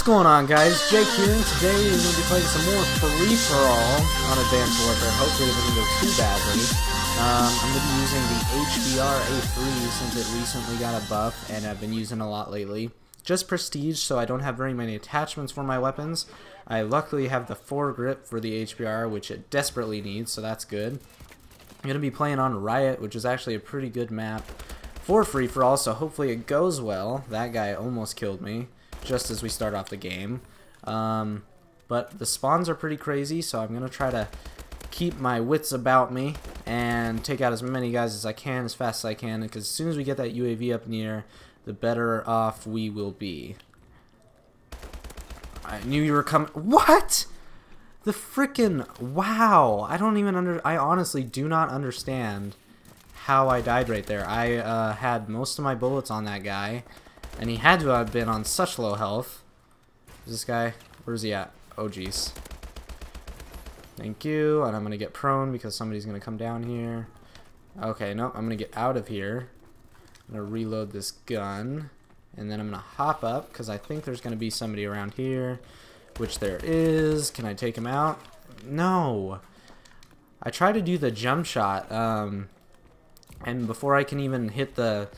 What's going on, guys? Jake here. Today we're going to be playing some more free-for-all on Advanced Warfare. Hopefully it doesn't go too badly. I'm going to be using the HBR A3 since it recently got a buff, and I've been using a lot lately. Just prestige, so I don't have very many attachments for my weapons. I luckily have the foregrip for the HBR, which it desperately needs, so that's good. I'm going to be playing on Riot, which is actually a pretty good map for free-for-all, so hopefully it goes well. That guy almost killed me just as we start off the game. But the spawns are pretty crazy, so I'm going to try to keep my wits about me and take out as many guys as I can as fast as I can, because as soon as we get that UAV up in the air, the better off we will be. I knew you were coming. What? The frickin' wow. I don't even I honestly do not understand how I died right there. I had most of my bullets on that guy, and he had to have been on such low health. Is this guy? Where's he at? Oh, jeez. Thank you. And I'm going to get prone because somebody's going to come down here. Okay, no, I'm going to get out of here. I'm going to reload this gun. And then I'm going to hop up because I think there's going to be somebody around here, which there is. Can I take him out? No. I tried to do the jump shot, and before I can even hit the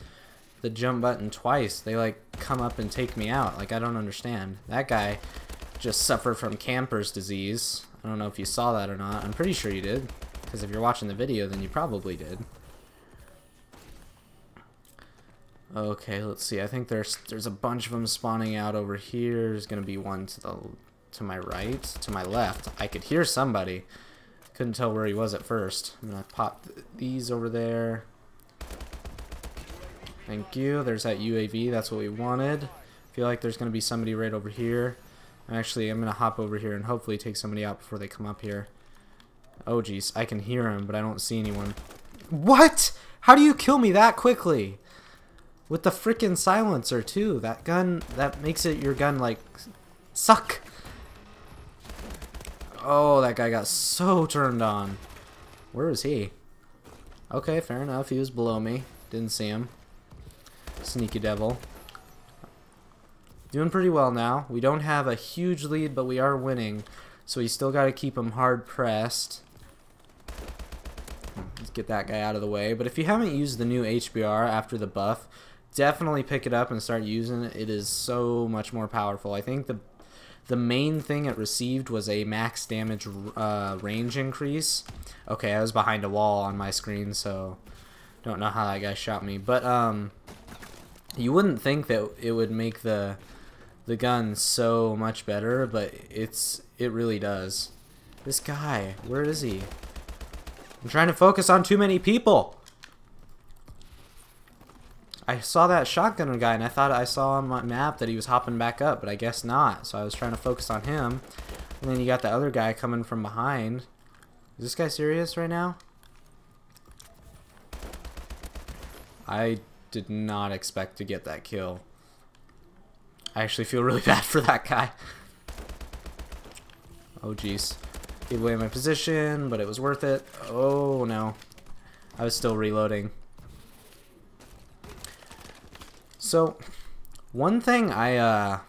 jump button twice, they like come up and take me out. Like, I don't understand. That guy just suffered from camper's disease. I don't know if you saw that or not. I'm pretty sure you did, because if you're watching the video, then you probably did. Okay, let's see. I think there's a bunch of them spawning out over here. There's gonna be one to my right, to my left. I could hear somebody. Couldn't tell where he was at first. I'm gonna pop these over there. Thank you. There's that UAV. That's what we wanted. I feel like there's going to be somebody right over here. Actually, I'm going to hop over here and hopefully take somebody out before they come up here. Oh, jeez. I can hear him, but I don't see anyone. What? How do you kill me that quickly? With the frickin' silencer, too. That gun, that makes it your gun, like, suck. Oh, that guy got so turned on. Where is he? Okay, fair enough. He was below me. Didn't see him. Sneaky devil. Doing pretty well now. We don't have a huge lead, but we are winning, so we still got to keep them hard pressed. Let's get that guy out of the way. But if you haven't used the new HBR after the buff, definitely pick it up and start using it. It is so much more powerful. I think the main thing it received was a max damage range increase. Okay, I was behind a wall on my screen, so don't know how that guy shot me, but you wouldn't think that it would make the gun so much better, but it really does. This guy, where is he? I'm trying to focus on too many people. I saw that shotgun guy, and I thought I saw on my map that he was hopping back up, but I guess not. So I was trying to focus on him, and then you got the other guy coming from behind. Is this guy serious right now? I did not expect to get that kill. I actually feel really bad for that guy. Oh jeez. Gave away my position, but it was worth it. Oh no. I was still reloading. So, one thing I'm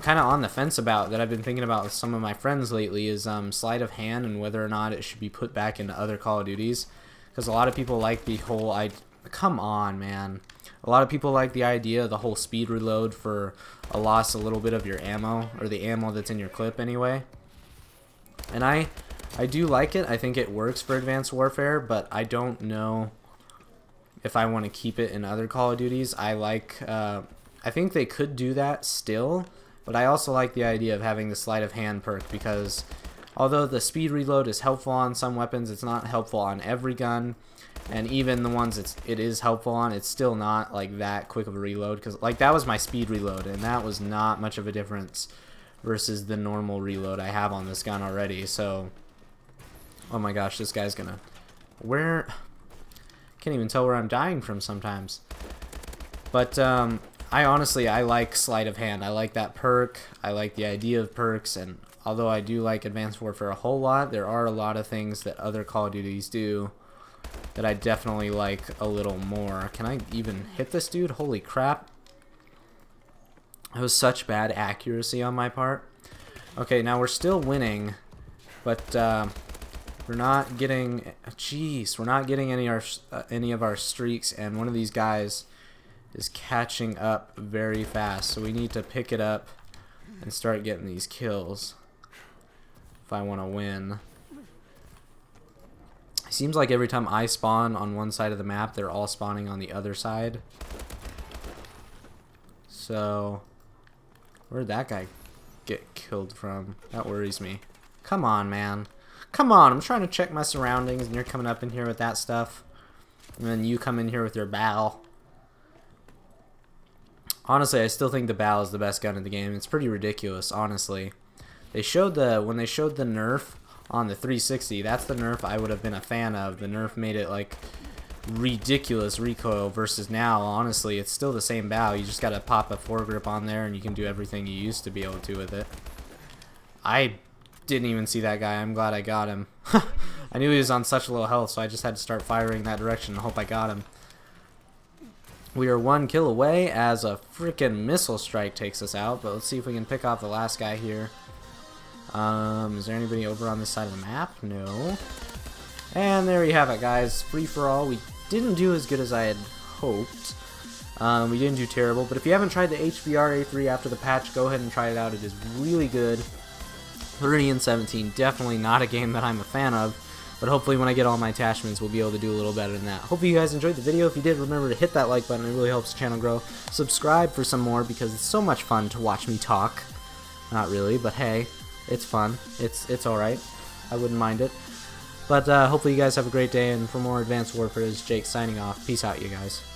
kind of on the fence about that I've been thinking about with some of my friends lately is sleight of hand and whether or not it should be put back into other Call of Duties, because a lot of people like the whole idea. Come on, man. A lot of people like the idea of the whole speed reload for a loss, a little bit of your ammo, or the ammo that's in your clip anyway. And I do like it. I think it works for Advanced Warfare, but I don't know if I want to keep it in other Call of Duties. I think they could do that still, but I also like the idea of having the sleight of hand perk, because although the speed reload is helpful on some weapons, it's not helpful on every gun. And even the ones it is helpful on, it's still not like that quick of a reload, because like that was my speed reload, and that was not much of a difference versus the normal reload I have on this gun already. So, oh my gosh, this guy's gonna, where, can't even tell where I'm dying from sometimes. But I like sleight of hand. I like that perk. I like the idea of perks, and although I do like Advanced Warfare a whole lot, there are a lot of things that other Call of Duties do that I definitely like a little more. Can I even hit this dude? Holy crap. It was such bad accuracy on my part. Okay, now we're still winning, but we're not getting. Jeez, we're not getting any of our streaks, and one of these guys is catching up very fast. So we need to pick it up and start getting these kills if I want to win. It seems like every time I spawn on one side of the map, they're all spawning on the other side. So, where'd that guy get killed from? That worries me. Come on, man. Come on, I'm trying to check my surroundings, and you're coming up in here with that stuff. And then you come in here with your bow. Honestly, I still think the bow is the best gun in the game. It's pretty ridiculous, honestly. They showed when they showed the nerf on the 360, that's the nerf I would have been a fan of. The nerf made it like ridiculous recoil versus now, honestly, it's still the same bow. You just gotta pop a foregrip on there and you can do everything you used to be able to with it. I didn't even see that guy. I'm glad I got him. I knew he was on such low health, so I just had to start firing that direction and hope I got him. We are one kill away as a freaking missile strike takes us out, but let's see if we can pick off the last guy here. Is there anybody over on this side of the map? No. And there you have it, guys. Free for all. We didn't do as good as I had hoped. We didn't do terrible, but if you haven't tried the HBR A3 after the patch, go ahead and try it out. It is really good. 30 and 17, definitely not a game that I'm a fan of. But hopefully when I get all my attachments, we'll be able to do a little better than that. Hope you guys enjoyed the video. If you did, remember to hit that like button. It really helps the channel grow. Subscribe for some more because it's so much fun to watch me talk. Not really, but hey, it's fun. It's alright. I wouldn't mind it. But hopefully you guys have a great day. And for more Advanced Warfare, it's Jake signing off. Peace out, you guys.